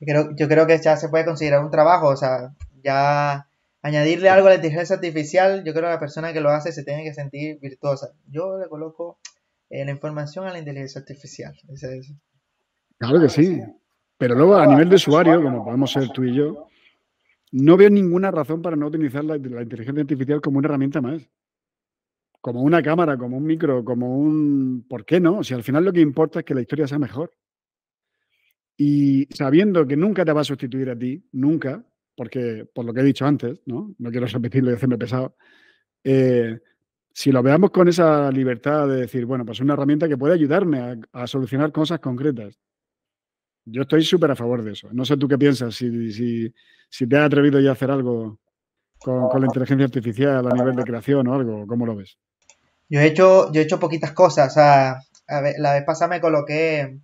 Yo creo que ya se puede considerar un trabajo, o sea, ya añadirle algo a la inteligencia artificial, yo creo que la persona que lo hace se tiene que sentir virtuosa. Yo le coloco la información a la inteligencia artificial. Eso es. Claro que sí, pero luego a nivel de usuario, como podemos ser tú y yo, no veo ninguna razón para no utilizar la inteligencia artificial como una herramienta más. Como una cámara, como un micro, como un... ¿Por qué no? Si al final lo que importa es que la historia sea mejor. Y sabiendo que nunca te va a sustituir a ti, nunca, porque por lo que he dicho antes, no quiero repetirlo y hacerme pesado, si lo veamos con esa libertad de decir, bueno, pues es una herramienta que puede ayudarme a solucionar cosas concretas. Yo estoy súper a favor de eso. No sé tú qué piensas, si te has atrevido ya a hacer algo con la inteligencia artificial a nivel de creación o algo, ¿cómo lo ves? Yo he hecho poquitas cosas. O sea, la vez pasada me coloqué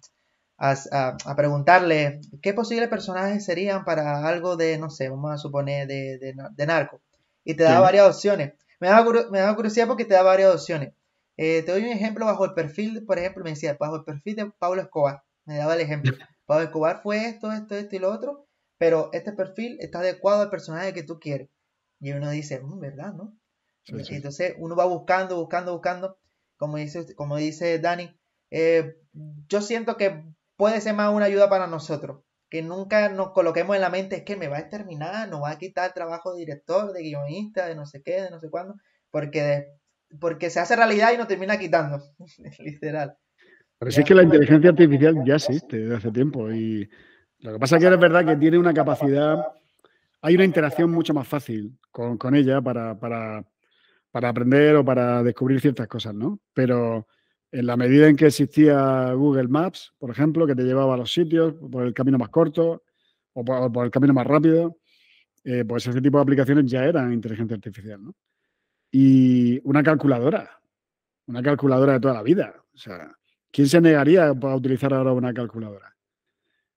a preguntarle qué posibles personajes serían para algo de, no sé, vamos a suponer de narco. Y te da varias opciones. Me daba curiosidad porque te da varias opciones. Te doy un ejemplo bajo el perfil, por ejemplo, me decía, bajo el perfil de Pablo Escobar. Me daba el ejemplo. Pablo Escobar fue esto y lo otro, pero este perfil está adecuado al personaje que tú quieres. Y uno dice, ¿verdad, no? Sí. Entonces uno va buscando, como dice Dany, yo siento que puede ser más una ayuda para nosotros, que nunca nos coloquemos en la mente, es que me va a exterminar, nos va a quitar trabajo de director, de guionista, de no sé qué, de no sé cuándo, porque se hace realidad y nos termina quitando, literal. Pero sí es que la inteligencia artificial ya existe desde hace tiempo, y lo que pasa es que es verdad que tiene una capacidad, hay una interacción mucho más fácil con ella para aprender o para descubrir ciertas cosas, ¿no? Pero en la medida en que existía Google Maps, por ejemplo, que te llevaba a los sitios por el camino más corto o por el camino más rápido, pues ese tipo de aplicaciones ya eran inteligencia artificial, ¿no? Y una calculadora de toda la vida. O sea, ¿quién se negaría a utilizar ahora una calculadora?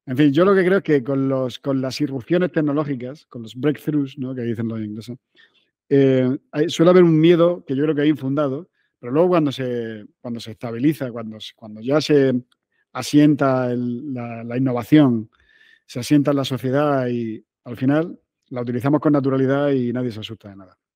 En fin, yo lo que creo es que con las irrupciones tecnológicas, con los breakthroughs, ¿no?, que dicen los ingleses, suele haber un miedo que yo creo que hay infundado. Pero luego cuando se estabiliza, cuando ya se asienta la innovación, se asienta en la sociedad y al final la utilizamos con naturalidad y nadie se asusta de nada.